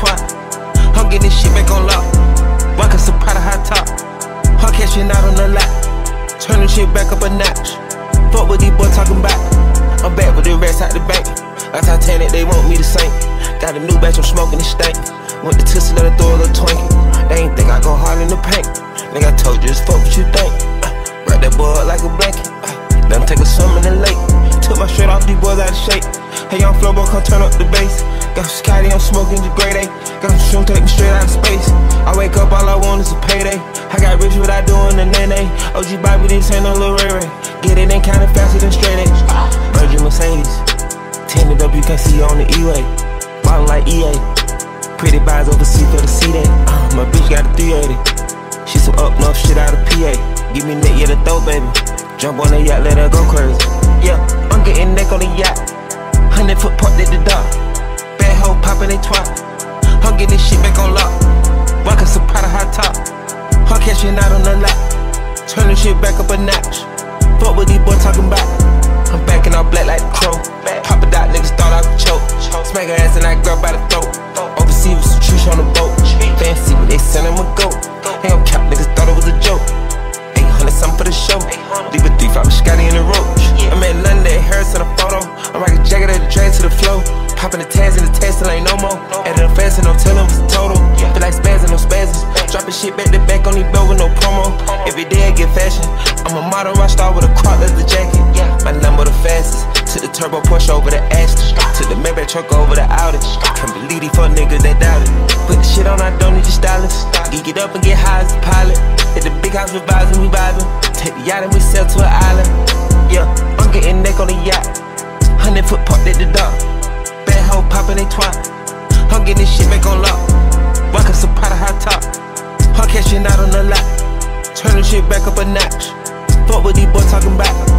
twat. I'm getting this shit back on lock. Rock us a pot of hot top. Hard catching out on the lap. Turn the shit back up a notch. Fuck what these boys talking about. I'm back with the rest out the bank. Like Titanic, they want me to sink. Got a new batch, I'm smoking this stank. Went to Tissy, let her throw a little twinkie. They ain't think I go hard in the paint. Nigga, I told you, it's fuck what you think. Wrap that boy up like a blanket. Done take a swim in the lake. Took my shirt off, these boys out of shape. Hey, I'm Flobo, come turn up the bass. Got some Scotty, I'm smoking the grade A. Got some shroom, take me straight out of space. I wake up, all I want is a payday. I got rich without doing the nene. OG Bobby, this ain't no Lil Ray Ray. Get it in kinda faster than straight edge. Virgin Mercedes. Tended up, you can't see on the E-way. Bottom like EA. Pretty buys overseas for the C-Day. My bitch got a 380. She some up north shit out of PA. Give me neck, yeah, the throw, baby. Jump on the yacht, let her go crazy. Yeah, I'm getting neck on the yacht. 100-foot parked at the dock. Bad hoe poppin' they twat. I'm getting this shit back on lock. Rock us a pot of hot top. I'm catching out on the lap. Turn the shit back up a notch. Fuck what these boys talking about. I'm backing all black like the crow. Pop it out, niggas thought I could choke. Smack her ass and I grab by the throat. Overseas with some trish on the boat. Fancy, but they sent him a goat. Hang on cap, niggas thought it was a joke. 800 something for the show. Leave a 3-5 with Scotty in the roach. I'm in London, Harris in a photo. I'm rocking jacket at the train to the flow. Popping the tags and the tags till ain't no more. Adding up fast and no telling what's total. Feel like spaz and no spasms. Dropping shit back to back on these belt with no promo. Every day I get fashion. I'm a model rock star with a crop leather jacket. My number the fastest. Took the turbo push over the Aston. Took the Maybach truck over the Audi. Can't believe these fuck niggas that doubt it. Put the shit on, I don't need your stylist. Geek it up and get high as a pilot. At the big house with vibes and we vibing. Take the yacht and we sail to an island. Yeah, I'm getting neck on the yacht. 100-foot parked at the dock. Poppin' they twat. I'm getting this shit back on lock. Rock us a pot of hot top. I'm catching out on the lap. Turn the shit back up a notch. Fuck what these boys talking about.